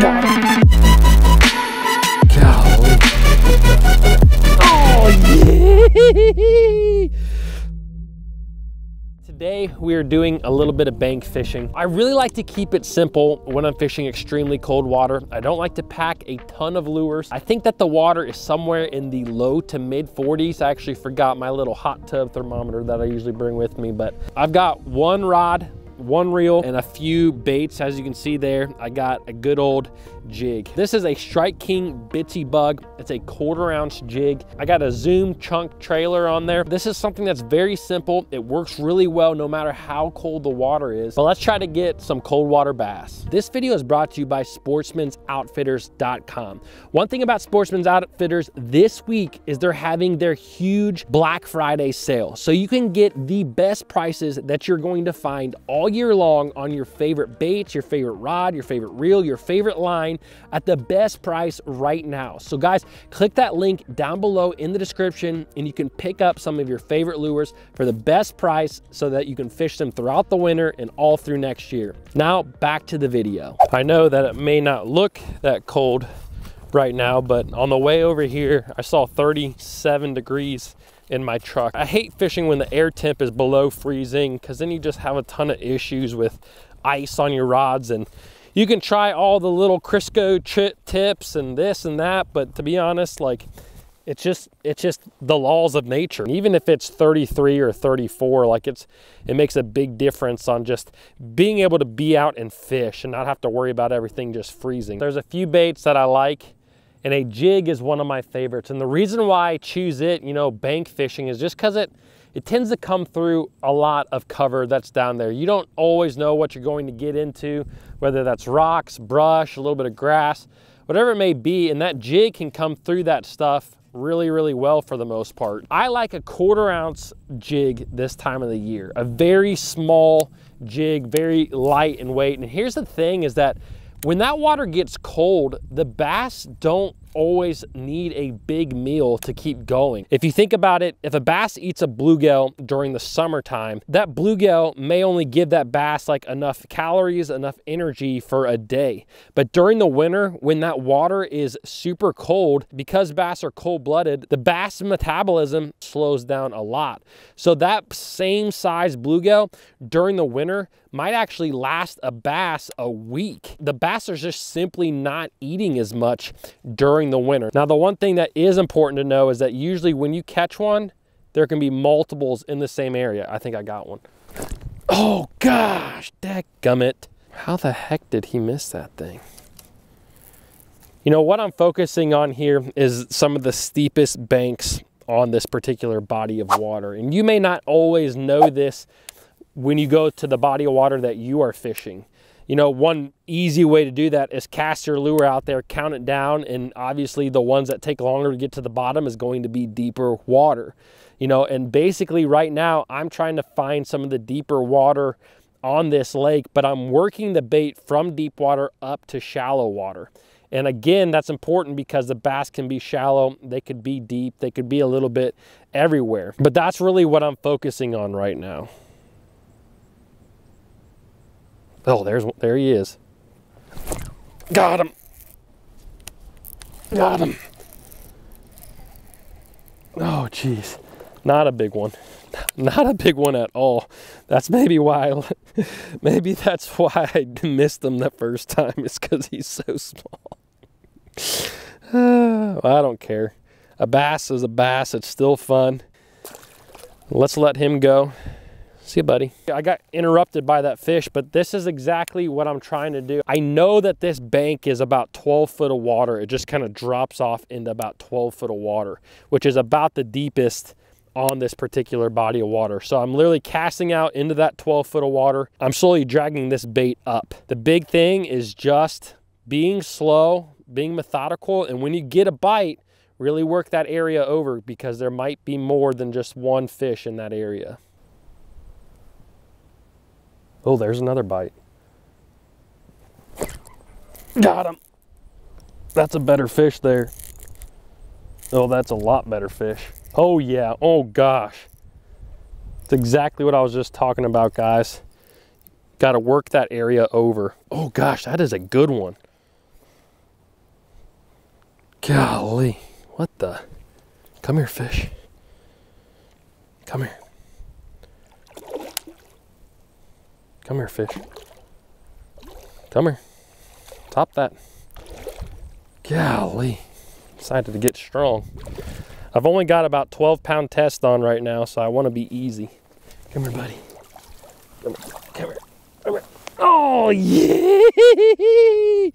God. Golly. Oh, yeah. Today we are doing a little bit of bank fishing. I really like to keep it simple when I'm fishing extremely cold water. I don't like to pack a ton of lures. I think that the water is somewhere in the low to mid 40s. I actually forgot my little hot tub thermometer that I usually bring with me, but I've got one rod, one reel, and a few baits. As you can see there, I got a good old jig. This is a Strike King Bitsy Bug. It's a 1/4 ounce jig. I got a Zoom Chunk trailer on there. This is something that's very simple. It works really well no matter how cold the water is. But let's try to get some cold water bass. This video is brought to you by sportsmansoutfitters.com. One thing about Sportsman's Outfitters this week is they're having their huge Black Friday sale. So you can get the best prices that you're going to find all year long on your favorite baits, your favorite rod, your favorite reel, your favorite line at the best price right now. So guys, click that link down below in the description and you can pick up some of your favorite lures for the best price so that you can fish them throughout the winter and all through next year. Now back to the video. I know that it may not look that cold right now, but on the way over here, I saw 37 degrees in my truck. I hate fishing when the air temp is below freezing because then you just have a ton of issues with ice on your rods, and you can try all the little Crisco tips and this and that, but to be honest, like it's just the laws of nature. And even if it's 33 or 34, like it makes a big difference on just being able to be out and fish and not have to worry about everything just freezing. There's a few baits that I like, and a jig is one of my favorites. And the reason why I choose it, you know, bank fishing, is just because it tends to come through a lot of cover that's down there. You don't always know what you're going to get into, whether that's rocks, brush, a little bit of grass, whatever it may be. And that jig can come through that stuff really, really well for the most part. I like a 1/4 ounce jig this time of the year, a very small jig, very light in weight. And here's the thing is that when that water gets cold, the bass don't always need a big meal to keep going. If you think about it, if a bass eats a bluegill during the summertime, that bluegill may only give that bass like enough calories, enough energy for a day. But during the winter, when that water is super cold, because bass are cold-blooded, the bass metabolism slows down a lot. So that same size bluegill during the winter might actually last a bass a week. The bass are just simply not eating as much during the winter. Now, the one thing that is important to know is that usually when you catch one, there can be multiples in the same area. I think I got one. Oh gosh, dadgummit. How the heck did he miss that thing? You know, what I'm focusing on here is some of the steepest banks on this particular body of water. And you may not always know this when you go to the body of water that you are fishing. You know, one easy way to do that is cast your lure out there, count it down, and obviously the ones that take longer to get to the bottom is going to be deeper water. You know, and basically right now I'm trying to find some of the deeper water on this lake, but I'm working the bait from deep water up to shallow water. And again, that's important because the bass can be shallow, they could be deep, they could be a little bit everywhere. But that's really what I'm focusing on right now. Oh, there he is. Got him. Got him. Oh, geez. Not a big one. Not a big one at all. That's maybe why, I missed him the first time. It's because he's so small. Well, I don't care. A bass is a bass. It's still fun. Let's let him go. See you, buddy. I got interrupted by that fish, but this is exactly what I'm trying to do. I know that this bank is about 12 foot of water. It just kind of drops off into about 12 foot of water, which is about the deepest on this particular body of water. So I'm literally casting out into that 12 foot of water. I'm slowly dragging this bait up. The big thing is just being slow, being methodical, and when you get a bite, really work that area over because there might be more than just one fish in that area. Oh, there's another bite. Got him. That's a better fish there. Oh, that's a lot better fish. Oh yeah, oh gosh. It's exactly what I was just talking about, guys. Gotta work that area over. Oh gosh, that is a good one. Golly, what the? Come here, fish. Come here. Come here, fish. Come here. Top that. Golly, decided to get strong. I've only got about 12-pound test on right now, so I want to be easy. Come here, buddy. Come here. Come here. Come here. Oh, yeah!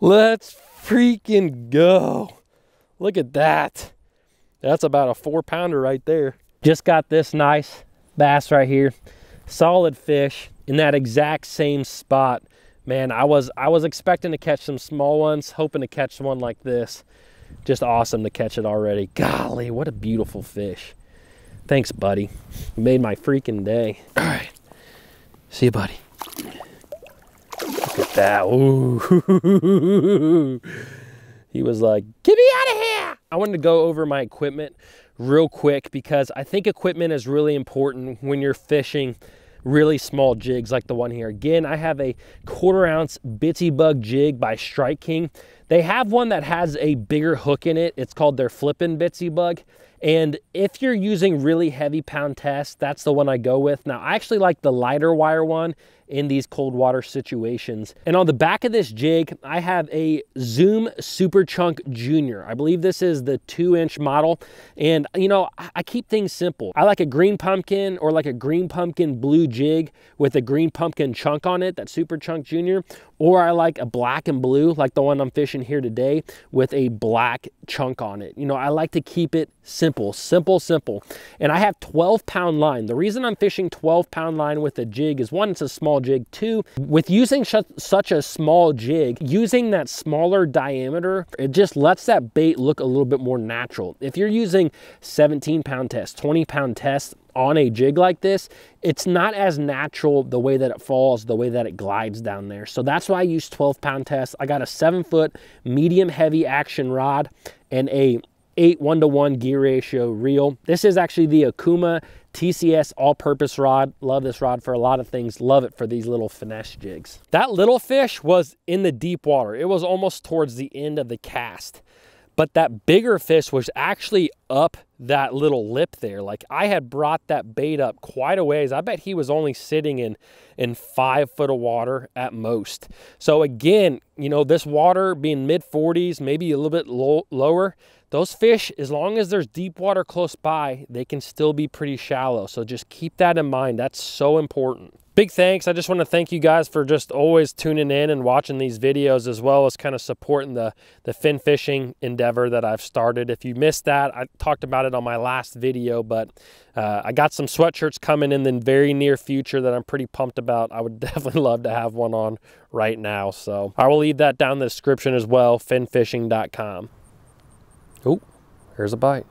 Let's freaking go. Look at that. That's about a 4-pounder right there. Just got this nice bass right here. Solid fish in that exact same spot. Man, I was expecting to catch some small ones, hoping to catch one like this. Just awesome to catch it already. Golly, what a beautiful fish. Thanks, buddy. You made my freaking day. All right, see you, buddy. Look at that. Ooh. He was like, get me out of here. I wanted to go over my equipment real quick because I think equipment is really important when you're fishing really small jigs like the one here. Again, I have a 1/4 ounce Bitsy Bug jig by Strike King. They have one that has a bigger hook in it. It's called their Flippin' Bitsy Bug. And if you're using really heavy pound test, that's the one I go with. Now, I actually like the lighter wire one in these cold water situations. And on the back of this jig, I have a Zoom Super Chunk Junior. I believe this is the 2-inch model. And you know, I keep things simple. I like a green pumpkin or like a green pumpkin blue jig with a green pumpkin chunk on it, that Super Chunk Junior. Or I like a black and blue, like the one I'm fishing here today with a black chunk on it. You know, I like to keep it simple, simple, simple. And I have 12-pound line. The reason I'm fishing 12-pound line with a jig is one, it's a small jig. Too, with using such a small jig, using that smaller diameter, it just lets that bait look a little bit more natural. If you're using 17-pound test, 20-pound test on a jig like this, it's not as natural the way that it falls, the way that it glides down there. So that's why I use 12-pound test. I got a 7-foot medium heavy action rod and a 8:1:1 gear ratio reel. This is actually the Akuma TCS all-purpose rod. Love this rod for a lot of things. Love it for these little finesse jigs. That little fish was in the deep water. It was almost towards the end of the cast. But that bigger fish was actually up that little lip there. Like, I had brought that bait up quite a ways. I bet he was only sitting in 5 foot of water at most. So again, you know, this water being mid-40s, maybe a little bit lower, those fish, as long as there's deep water close by, they can still be pretty shallow. So just keep that in mind. That's so important. Big thanks. I just want to thank you guys for just always tuning in and watching these videos, as well as kind of supporting the fin fishing endeavor that I've started. If you missed that, I talked about it on my last video, but I got some sweatshirts coming in the very near future that I'm pretty pumped about. I would definitely love to have one on right now. So I will leave that down in the description as well, finfishing.com. Oh, here's a bite.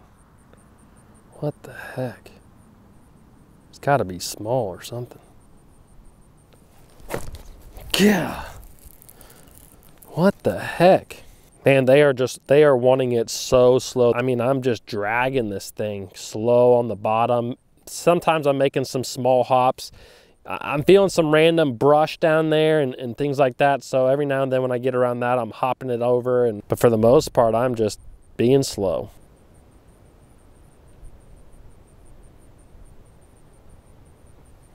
What the heck? It's got to be small or something. Yeah, what the heck, man. They are wanting it so slow. I mean, I'm just dragging this thing slow on the bottom. Sometimes I'm making some small hops. I'm feeling some random brush down there and things like that, so every now and then when I get around that, I'm hopping it over, but for the most part, I'm just being slow.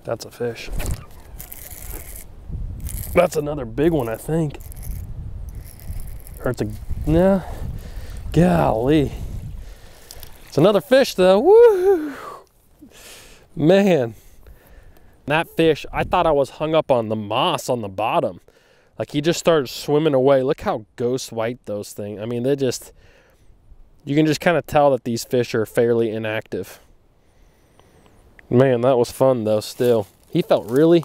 That's a fish. That's another big one, I think. Or it's a, no, golly. It's another fish though, woo! Man, that fish, I thought I was hung up on the moss on the bottom. Like, he just started swimming away. Look how ghost white those things, I mean, they just, you can just kind of tell that these fish are fairly inactive. Man, that was fun though still. He felt really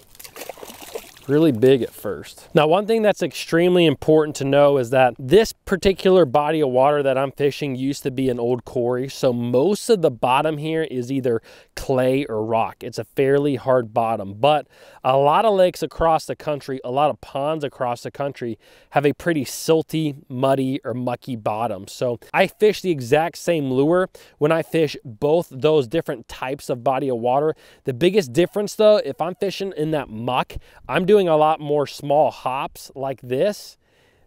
big at first. Now, one thing that's extremely important to know is that this particular body of water that I'm fishing used to be an old quarry. So most of the bottom here is either clay or rock. It's a fairly hard bottom, but a lot of lakes across the country, a lot of ponds across the country have a pretty silty, muddy, or mucky bottom. So I fish the exact same lure when I fish both those different types of body of water. The biggest difference though, if I'm fishing in that muck, I'm doing a lot more small hops like this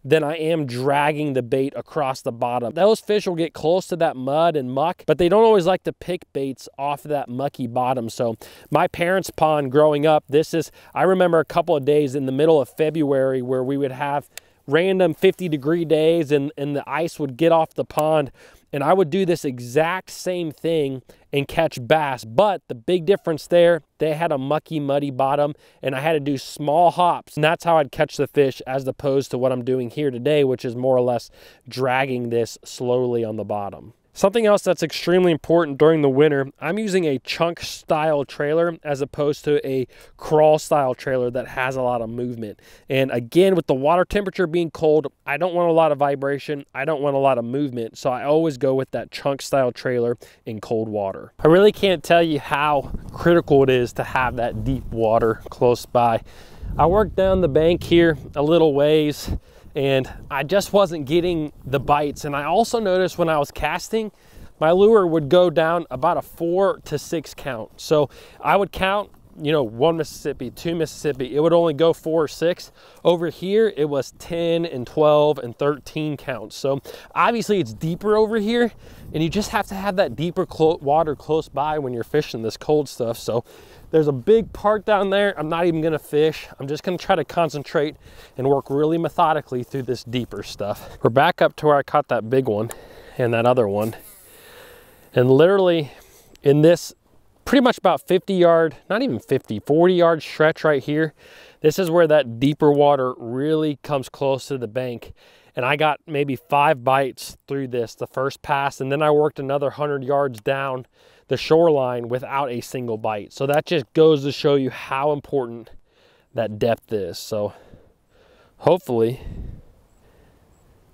then I am dragging the bait across the bottom. Those fish will get close to that mud and muck, but they don't always like to pick baits off that mucky bottom. So my parents' pond growing up, this is, I remember a couple of days in the middle of February where we would have random 50-degree days and the ice would get off the pond, and I would do this exact same thing and catch bass. But the big difference there, they had a mucky, muddy bottom and I had to do small hops, and that's how I'd catch the fish, as opposed to what I'm doing here today, which is more or less dragging this slowly on the bottom. Something else that's extremely important during the winter, I'm using a chunk style trailer as opposed to a crawl style trailer that has a lot of movement. And again, with the water temperature being cold, I don't want a lot of vibration. I don't want a lot of movement. So I always go with that chunk style trailer in cold water. I really can't tell you how critical it is to have that deep water close by. I worked down the bank here a little ways, and I just wasn't getting the bites. And I also noticed when I was casting, my lure would go down about a 4 to 6 count. So I would count, you know, 1 Mississippi, 2 Mississippi. It would only go 4 or 6. Over here, it was 10 and 12 and 13 counts. So obviously it's deeper over here, and you just have to have that deeper water close by when you're fishing this cold stuff. So there's a big part down there I'm not even gonna fish. I'm just gonna try to concentrate and work really methodically through this deeper stuff. We're back up to where I caught that big one and that other one. And literally in this pretty much about 50 yard, not even 50, 40 yard stretch right here, this is where that deeper water really comes close to the bank. And I got maybe 5 bites through this, the first pass, and then I worked another 100 yards down the shoreline without a single bite. So that just goes to show you how important that depth is. So hopefully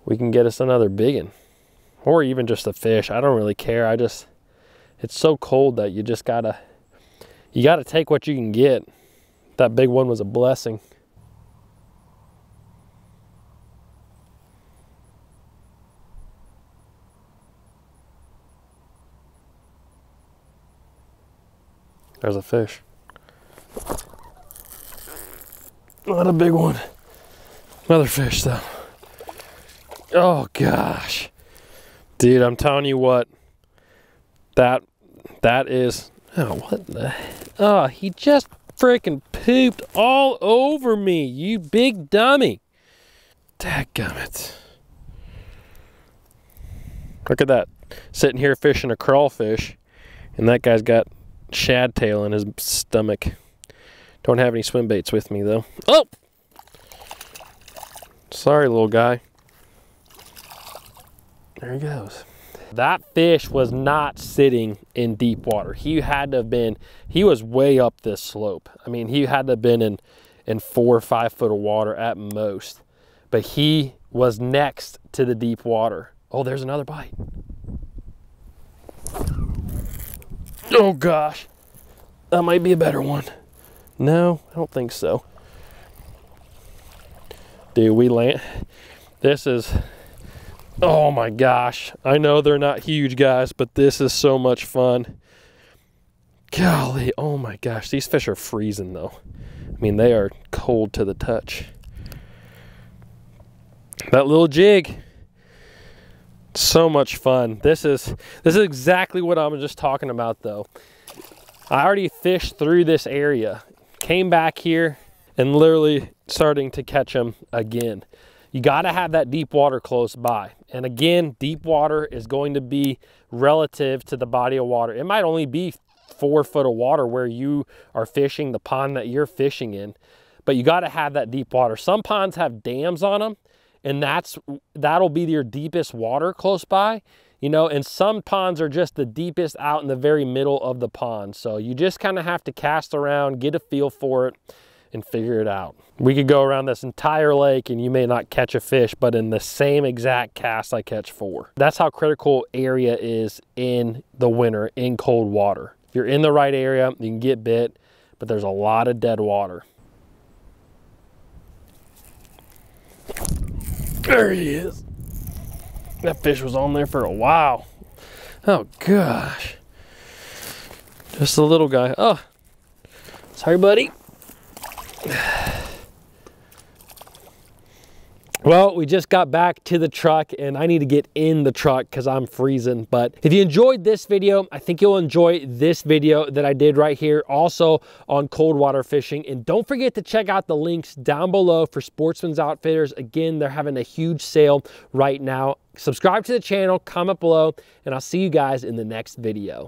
we can get us another biggin, or even just a fish. I don't really care. I just, it's so cold that you just gotta, you gotta take what you can get. That big one was a blessing. There's a fish. Not a big one. Another fish though. Oh gosh. Dude, I'm telling you what. That is, oh, what the, oh, he just freaking pooped all over me, you big dummy. Dadgummit. Look at that. Sitting here fishing a crawfish, and that guy's got shad tail in his stomach. Don't have any swim baits with me though. Oh, sorry little guy. There he goes. That fish was not sitting in deep water. He had to have been, he was way up this slope. I mean, he had to have been in 4 or 5 foot of water at most, but he was next to the deep water. Oh, there's another bite. Oh gosh, that might be a better one. No, I don't think so. Dude, we land, this is, oh my gosh. I know they're not huge guys, but this is so much fun. Golly, oh my gosh, these fish are freezing though. I mean, they are cold to the touch. That little jig. So much fun. This is exactly what I'm just talking about though. I already fished through this area, came back here, and literally starting to catch them again. You got to have that deep water close by. And again, deep water is going to be relative to the body of water. It might only be 4 foot of water where you are fishing, the pond that you're fishing in, but you got to have that deep water. Some ponds have dams on them, and that'll be your deepest water close by, you know, and some ponds are just the deepest out in the very middle of the pond. So you just kind of have to cast around, get a feel for it, and figure it out. We could go around this entire lake and you may not catch a fish, but in the same exact cast I catch 4. That's how critical area is in the winter in cold water. If you're in the right area, you can get bit, but there's a lot of dead water. There he is. That fish was on there for a while. Oh gosh. Just a little guy. Oh, sorry buddy. Well, we just got back to the truck and I need to get in the truck because I'm freezing. But if you enjoyed this video, I think you'll enjoy this video that I did right here also on cold water fishing. And don't forget to check out the links down below for Sportsman's Outfitters. Again, they're having a huge sale right now. Subscribe to the channel, comment below, and I'll see you guys in the next video.